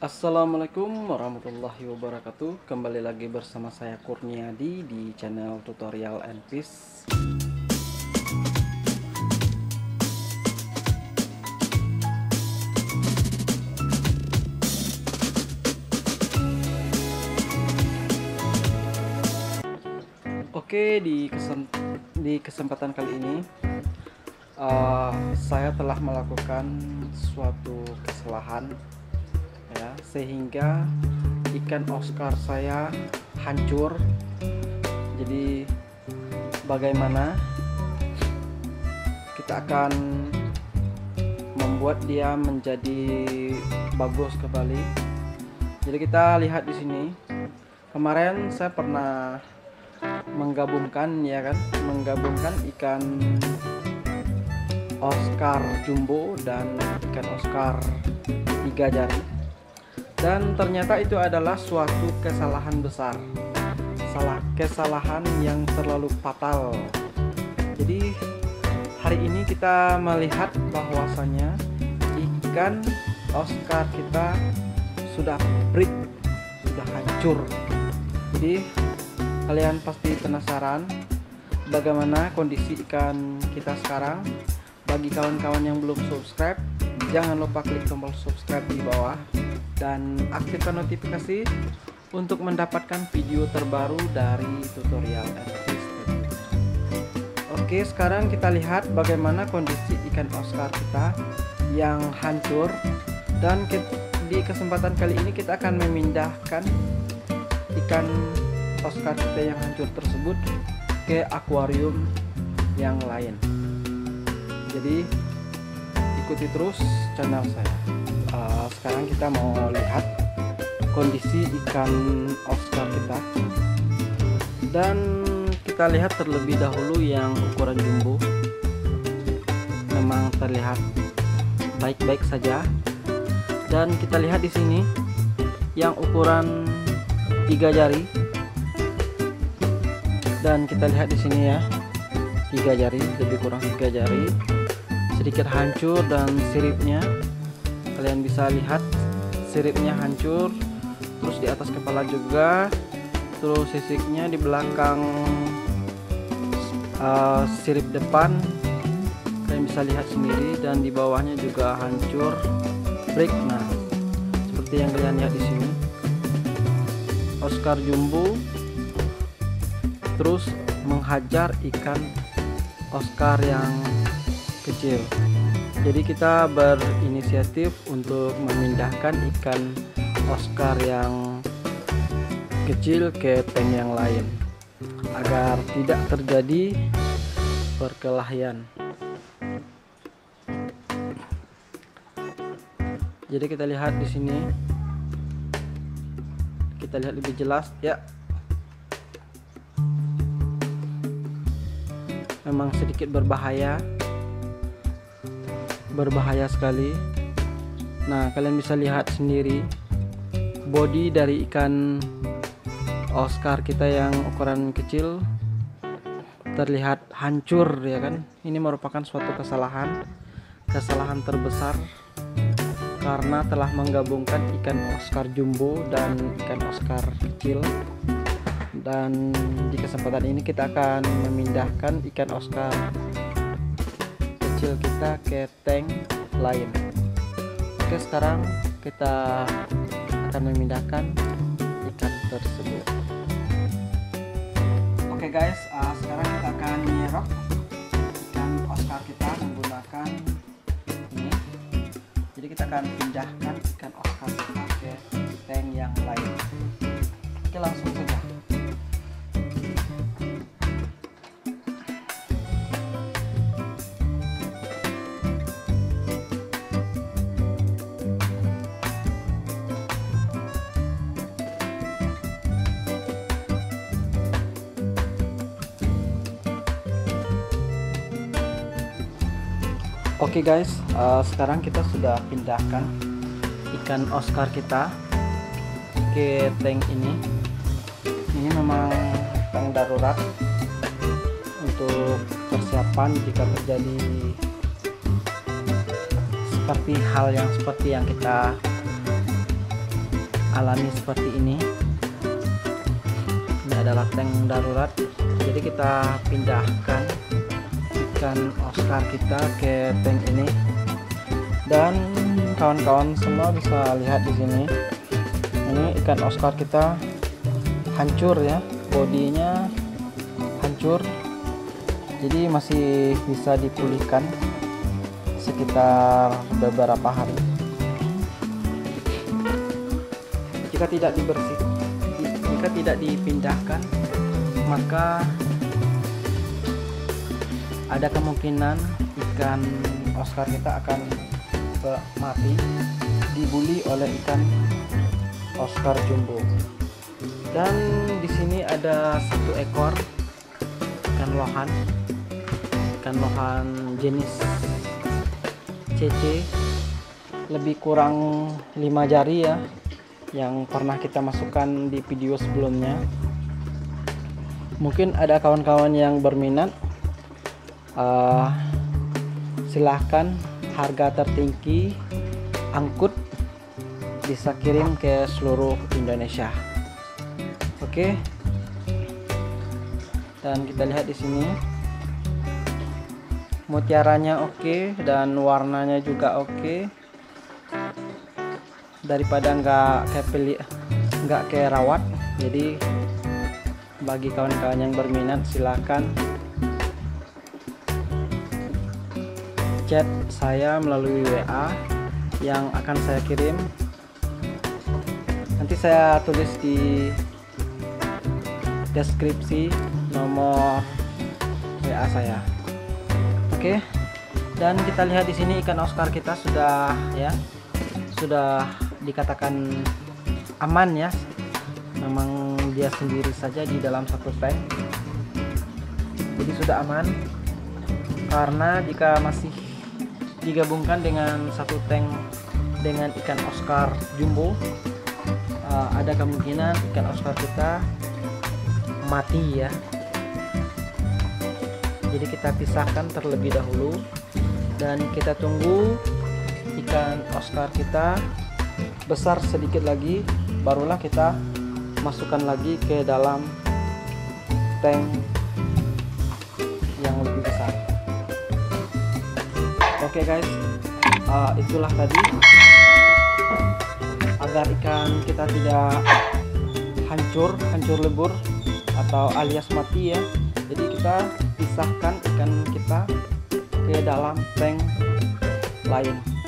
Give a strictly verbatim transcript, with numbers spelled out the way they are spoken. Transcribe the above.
Assalamualaikum warahmatullahi wabarakatuh. Kembali lagi bersama saya Kurniadi di channel Tutorial N Fish. Oke, di kesem di kesempatan kali ini uh, saya telah melakukan suatu kesalahan, ya, sehingga ikan Oscar saya hancur. Jadi bagaimana kita akan membuat dia menjadi bagus kembali. Jadi kita lihat di sini, kemarin saya pernah menggabungkan, ya kan, menggabungkan ikan Oscar jumbo dan ikan Oscar tiga jari. Dan ternyata itu adalah suatu kesalahan besar, salah kesalahan yang terlalu fatal. Jadi hari ini kita melihat bahwasanya ikan Oscar kita sudah break, sudah hancur. Jadi kalian pasti penasaran bagaimana kondisi ikan kita sekarang. Bagi kawan-kawan yang belum subscribe, jangan lupa klik tombol subscribe di bawah dan aktifkan notifikasi untuk mendapatkan video terbaru dari Tutorial N Fish. Oke, sekarang kita lihat bagaimana kondisi ikan Oscar kita yang hancur, dan di kesempatan kali ini kita akan memindahkan ikan Oscar kita yang hancur tersebut ke akuarium yang lain. Jadi ikuti terus channel saya. Uh, sekarang kita mau lihat kondisi ikan Oscar kita, dan kita lihat terlebih dahulu yang ukuran jumbo. Memang terlihat baik-baik saja, dan kita lihat di sini yang ukuran tiga jari, dan kita lihat di sini ya, tiga jari, lebih kurang tiga jari, sedikit hancur dan siripnya. Kalian bisa lihat siripnya hancur, terus di atas kepala juga, terus sisiknya di belakang uh, sirip depan kalian bisa lihat sendiri, dan di bawahnya juga hancur, break. Nah, seperti yang kalian lihat di sini, Oscar jumbo terus menghajar ikan Oscar yang kecil. Jadi kita berinisiatif untuk memindahkan ikan Oscar yang kecil ke tank yang lain agar tidak terjadi perkelahian. Jadi kita lihat di sini, kita lihat lebih jelas ya. Memang sedikit berbahaya. Berbahaya sekali. Nah, kalian bisa lihat sendiri body dari ikan Oscar kita yang ukuran kecil terlihat hancur, ya kan. Ini merupakan suatu kesalahan kesalahan terbesar karena telah menggabungkan ikan Oscar jumbo dan ikan Oscar kecil. Dan di kesempatan ini kita akan memindahkan ikan Oscar kita ke tank lain. Oke, sekarang kita akan memindahkan ikan tersebut. Oke guys, uh, sekarang kita akan nyerok ikan Oscar kita menggunakan ini. Jadi kita akan pindahkan ikan Oscar kita ke tank yang lain. Oke, langsung saja. Oke okay guys, uh, sekarang kita sudah pindahkan ikan Oscar kita ke tank ini. Ini memang tank darurat untuk persiapan jika terjadi seperti hal yang seperti yang kita alami seperti ini. Ini adalah tank darurat, jadi kita pindahkan ikan Oscar kita ke tank ini. Dan kawan-kawan semua bisa lihat di sini, ini ikan Oscar kita hancur ya, bodinya hancur, jadi masih bisa dipulihkan sekitar beberapa hari. Jika tidak dibersih, jika tidak dipindahkan, maka ada kemungkinan ikan Oscar kita akan mati, dibuli oleh ikan Oscar jumbo. Dan di sini ada satu ekor ikan lohan, ikan lohan jenis C C, lebih kurang lima jari ya, yang pernah kita masukkan di video sebelumnya. Mungkin ada kawan-kawan yang berminat, uh, silahkan, harga tertinggi angkut bisa kirim ke seluruh Indonesia. Oke, dan kita lihat di sini mutiaranya oke, dan warnanya juga oke. Daripada nggak kayak pilih, nggak kayak rawat, jadi bagi kawan-kawan yang berminat silahkan chat saya melalui W A yang akan saya kirim. Nanti saya tulis di deskripsi nomor W A saya. Oke, dan kita lihat di sini ikan Oscar kita sudah ya, sudah dikatakan aman ya. Memang dia sendiri saja di dalam satu tank, jadi sudah aman. Karena jika masih digabungkan dengan satu tank dengan ikan Oscar jumbo, ada kemungkinan ikan Oscar kita mati ya. Jadi kita pisahkan terlebih dahulu, dan kita tunggu ikan Oscar kita besar sedikit lagi, barulah kita masukkan lagi ke dalam tank yang lebih besar. Oke guys, uh, itulah tadi, agar ikan kita tidak hancur, hancur lebur atau alias mati ya. Jadi kita pisahkan ikan kita ke dalam tank lain.